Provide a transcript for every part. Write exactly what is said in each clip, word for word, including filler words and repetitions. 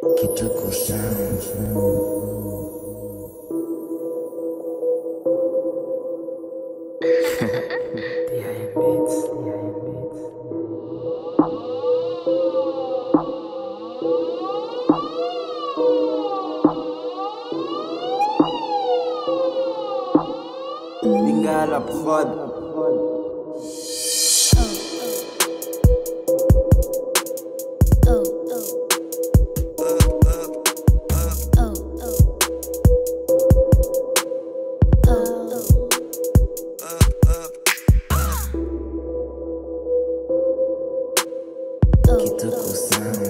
Kitoko sounds. D I N Beats. D I N Beats. Nigga la prod. Kitoko sounds.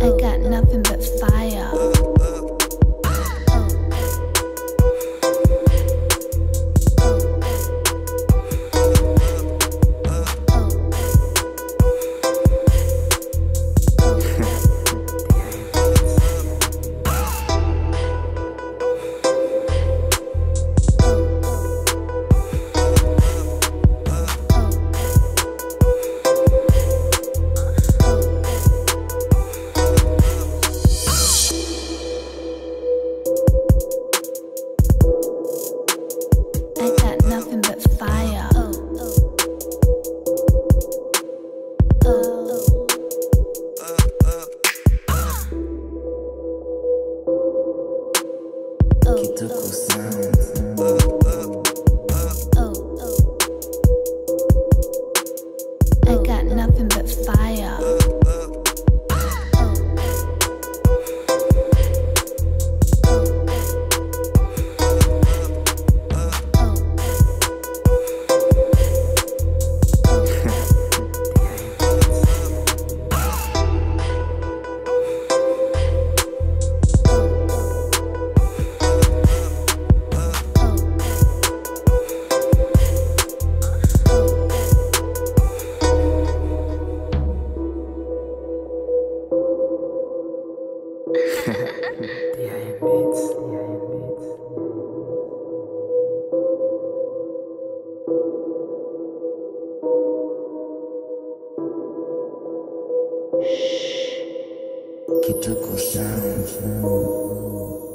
I got nothing but fire. Kitoko sounds. I got nothing but fire. D I N Beats. D I N Beats. Kitoko sounds.